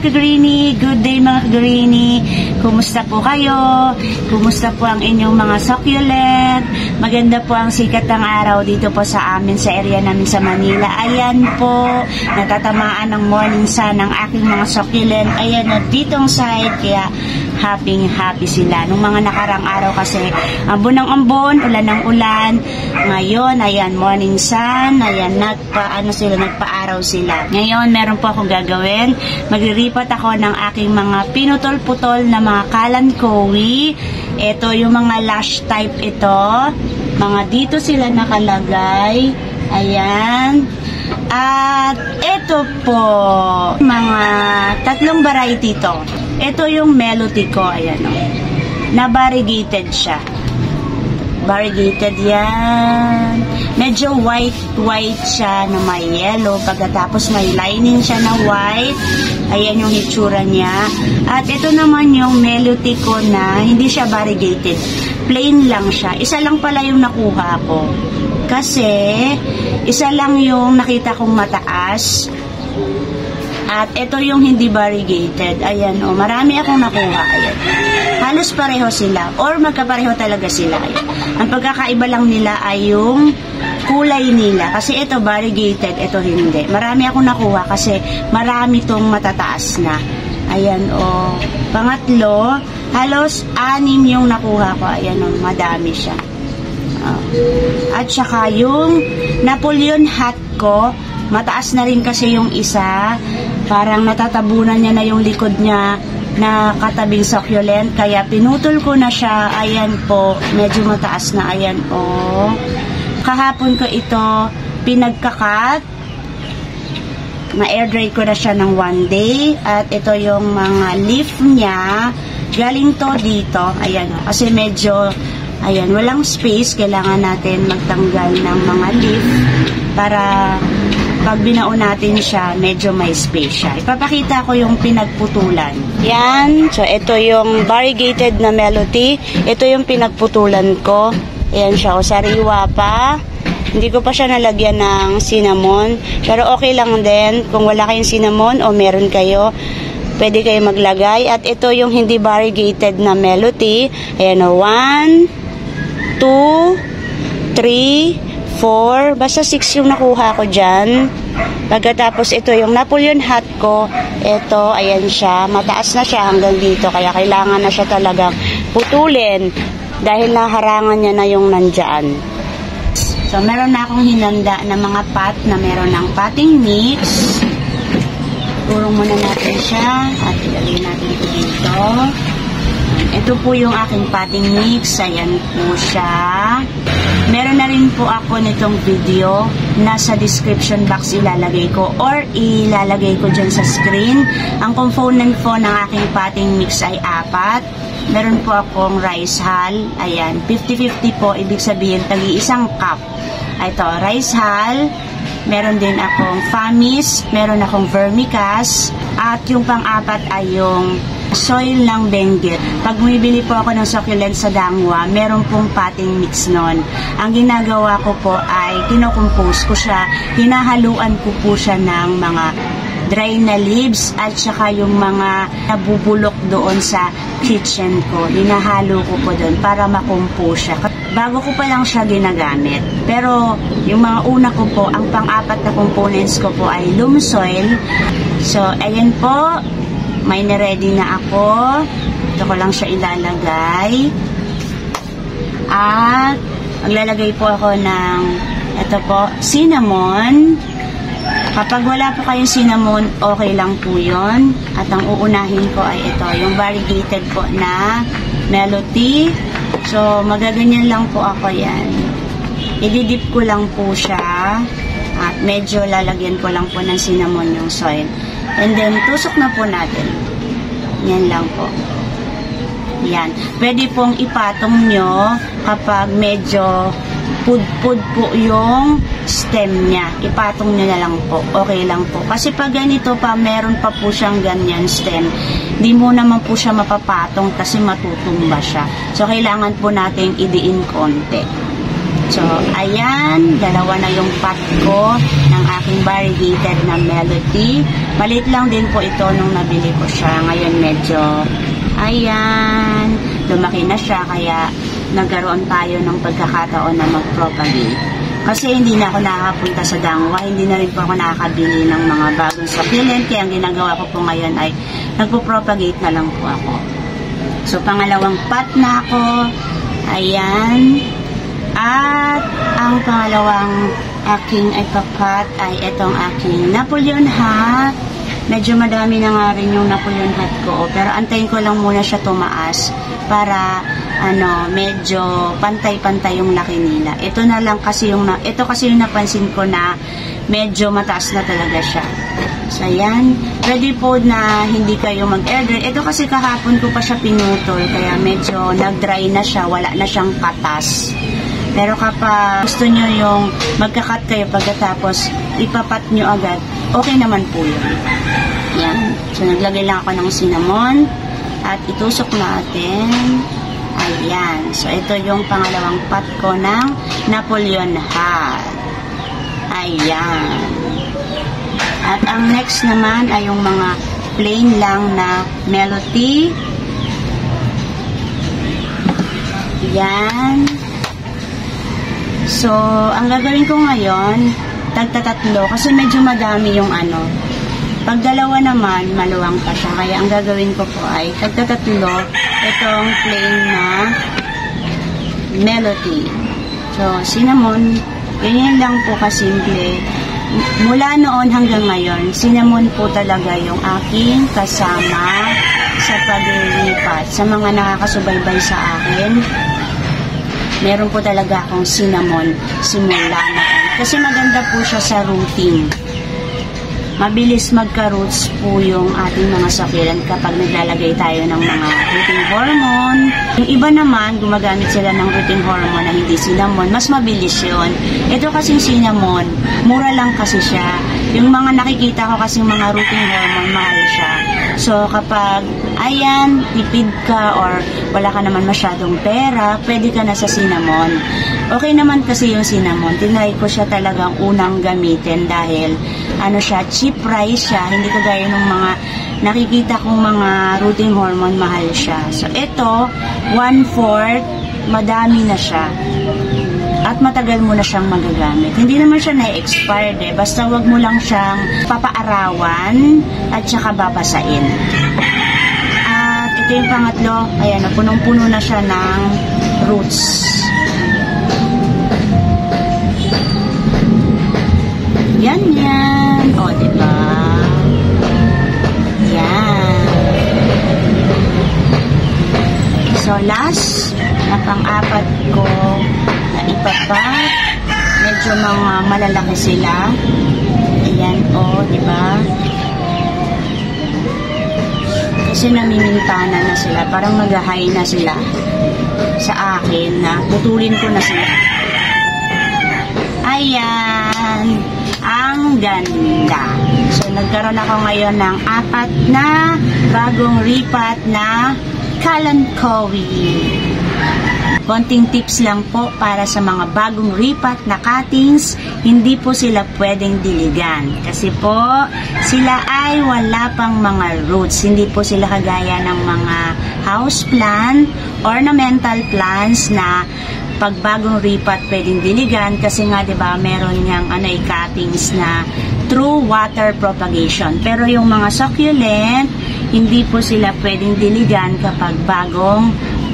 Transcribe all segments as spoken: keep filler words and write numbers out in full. mga Kagarini, good day mga Kagarini. Kumusta po kayo? Kumusta po ang inyong mga succulent? Maganda po ang sikat ng araw dito po sa amin, sa area namin sa Manila. Ayan po, natatamaan ng morning sun ng aking mga succulent. Ayan, at ditong side, kaya happy happy sila. Nung mga nakarang araw kasi ambon ng ambon, ulan ng ulan. Ngayon, ayan, morning sun, ayan, nagpa, ano sila, nagpa-araw sila. Ngayon, meron po akong gagawin. Magriripat ako ng aking mga pinutol-putol na mga kalanchoe. Ito, yung mga lash type ito. Mga dito sila nakalagay. Ayan. At ito po, mga tatlong variety to. Ito yung Millotii ko, ayan o. Na-variegated siya. Variegated yan. Medyo white-white siya na may yellow. Pagkatapos may lining siya na white. Ayan yung itsura niya. At ito naman yung Millotii ko na hindi siya variegated. Plain lang siya. Isa lang pala yung nakuha ko. Kasi isa lang yung nakita kong mataas. At ito yung hindi variegated. Ayan o, marami akong nakuha. Ayan. Halos pareho sila or magkapareho talaga sila. Ayan. Ang pagkakaiba lang nila ay yung kulay nila. Kasi ito variegated, ito hindi. Marami akong nakuha kasi marami tong matataas na. Ayan o. Pangatlo, halos anim yung nakuha ko. Ayan o, madami siya. Oh. At saka yung Napoleon hat ko, mataas na rin kasi yung isa, parang natatabunan niya na yung likod niya na katabing succulent, kaya pinutol ko na siya. Ayan po, medyo mataas na. Ayan oh. Kahapon ko ito pinagkakat, na air dry ko na siya ng one day. At ito yung mga leaf niya, galing to dito. Ayan oh, kasi medyo ayan, walang space, kailangan natin magtanggal ng mga leaf para pag binaon natin siya, medyo may space siya. Ipapakita ko yung pinagputulan. Yan, so ito yung variegated na Millotii. Ito yung pinagputulan ko. Ayan siya, o sariwa pa. Hindi ko pa siya nalagyan ng cinnamon. Pero okay lang din, kung wala kayong cinnamon o meron kayo, pwede kayo maglagay. At ito yung hindi variegated na Millotii. Ayan o, one, two, three, four, basta six yung nakuha ko dyan. Pagkatapos ito yung Napoleon hat ko, ito, ayan siya, mataas na siya hanggang dito, kaya kailangan na siya talagang putulin dahil naharangan niya na yung nandyan. So meron na akong hinanda na mga pot na meron ng potting mix. Turong muna natin siya at ilagay natin ito dito. Ito po yung aking potting mix. Ayan po siya. Meron na rin po ako nitong video. Nasa description box ilalagay ko or ilalagay ko dyan sa screen. Ang component po ng aking potting mix ay apat. Meron po akong rice hull. Ayan, fifty fifty po. Ibig sabihin, tag-iisang cup. Ito, rice hull. Meron din akong famis. Meron akong vermicast. At yung pang-apat ay yung soil ng Benguet. Pag bumibili po ako ng succulent sa Dangwa, meron pong potting mix nun. Ang ginagawa ko po ay kinocompose ko siya, hinahaluan ko po siya ng mga dry na leaves at saka yung mga nabubulok doon sa kitchen ko. Hinahalo ko po doon para makompose siya. Bago ko pa lang siya ginagamit. Pero yung mga una ko po, ang pang-apat na components ko po ay loam soil. So, ayan po. May na-ready na ako. Ito ko lang siya ilalagay. At maglalagay po ako ng ito po, cinnamon. Kapag wala po kayong cinnamon, okay lang po yun. At ang uunahin ko ay ito, yung variegated po na Millotii. So, magaganyan lang po ako yan. Ididip ko lang po siya. At medyo lalagyan ko lang po ng cinnamon yung soil. And then, tusok na po natin. Yan lang po. Yan. Pwede pong ipatong nyo kapag medyo pud-pud po yung stem niya. Ipatong nyo na lang po. Okay lang po. Kasi pag ganito pa, meron pa po siyang ganyan stem. Di mo naman po siya mapapatong kasi matutumba siya. So, kailangan po natin idiin konti. So, ayan, dalawa na yung pot ko ng aking variegated na Millotii. Maliit lang din po ito nung nabili ko siya. Ngayon medyo, ayan, lumaki na siya. Kaya, nagkaroon tayo ng pagkakataon na mag-propagate. Kasi hindi na ako nakakapunta sa Dangwa. Hindi na rin po ako nakakabili ng mga bagong supplement. Kaya ang ginagawa ko po ngayon ay nagpo-propagate na lang po ako. So, pangalawang pot na ako. Ayan. At ang pangalawang aking ipapat ay itong aking Napoleon's Hat. Medyo madami na nga rin yung Napoleon's Hat ko. Pero antayin ko lang muna siya tumaas para ano, medyo pantay-pantay yung laki nila. Ito na lang kasi yung, ito kasi yung napansin ko na medyo mataas na talaga siya. So, ayan. Ready po na hindi kayo mag-air-dry. Ito kasi kahapon ko pa siya pinutol. Kaya medyo nag-dry na siya. Wala na siyang katas. Pero kapag gusto nyo yung magkakat kayo pagkatapos, ipapat nyo agad, okay naman po yun. Ayan. So, naglagay lang ako ng cinnamon. At itusok natin. Ayan. So, ito yung pangalawang pot ko ng Napoleon's Hat. Ayan. At ang next naman ay yung mga plain lang na Millotii. Yan. So, ang gagawin ko ngayon, tagtatatlo, kasi medyo madami yung ano. Pag dalawa naman, maluwang pa siya. Kaya ang gagawin ko po ay tagtatatlo, itong plain na Millotii. So, cinnamon, ganyan lang po kasimple. Mula noon hanggang ngayon, cinnamon po talaga yung aking kasama sa paglilipat. Sa mga nakakasubaybay sa akin, meron po talaga akong cinnamon simula noon. Kasi maganda po siya sa rooting. Mabilis magka-roots po yung ating mga succulent kapag naglalagay tayo ng mga rooting hormone. Yung iba naman, gumagamit sila ng rooting hormone na hindi cinnamon. Mas mabilis yun. Ito kasing cinnamon, mura lang kasi siya. Yung mga nakikita ko kasing mga rooting hormone, mahal siya. So, kapag, ayan, tipid ka or wala ka naman masyadong pera, pwede ka na sa cinnamon. Okay naman kasi yung cinnamon. Tinry ko siya talagang unang gamitin dahil, ano siya, cheap price siya. Hindi ko gaya ng mga nakikita kong mga rooting hormone, mahal siya. So, ito, one-fourth, madami na siya. At matagal mo na siyang magagamit. Hindi naman siya na-expired eh. Basta wag mo lang siyang papaarawan at saka babasain. At ito yung pangatlo. Ayan, punong-puno na siya ng roots. Yan, yan. O, diba? Yan. So, last na pang-apat ko ipapat. Medyo mga malalaki sila. Ayan, o, oh, diba? Kasi namimintana na sila. Parang mag-high na sila sa akin na tutulin ko na sila. Ayan! Ang ganda! So, nagkaroon ako ngayon ng apat na bagong ripat na Kalanchoe. Konting tips lang po para sa mga bagong ripat na cuttings, hindi po sila pwedeng diligan. Kasi po, sila ay wala pang mga roots. Hindi po sila kagaya ng mga house plant, ornamental plants na pag bagong ripat pwedeng diligan. Kasi nga, di ba, meron niyang ano, cuttings na true water propagation. Pero yung mga succulent, hindi po sila pwedeng diligan kapag bagong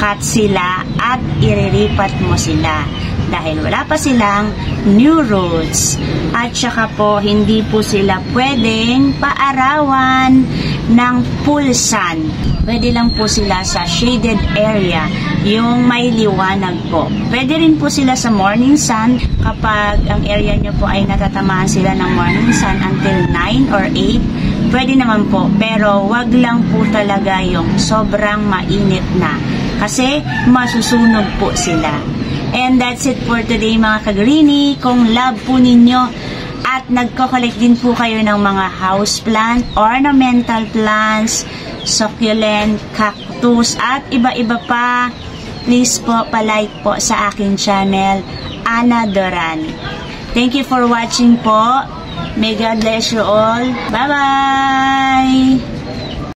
cut sila at iriripat mo sila dahil wala pa silang new roots at saka po hindi po sila pwedeng paarawan ng full sun. Pwede lang po sila sa shaded area, yung may liwanag po. Pwede rin po sila sa morning sun kapag ang area nyo po ay natatamaan sila ng morning sun until nine or eight. Pwede naman po, pero wag lang po talaga yung sobrang mainit na. Kasi masusunog po sila. And that's it for today mga kagreenie. Kung love po ninyo at nagko-collect din po kayo ng mga house plant, ornamental plants, succulent, cactus at iba-iba pa, please po palike po sa aking channel. Ana Duran. Thank you for watching po. May God bless you all. Bye-bye!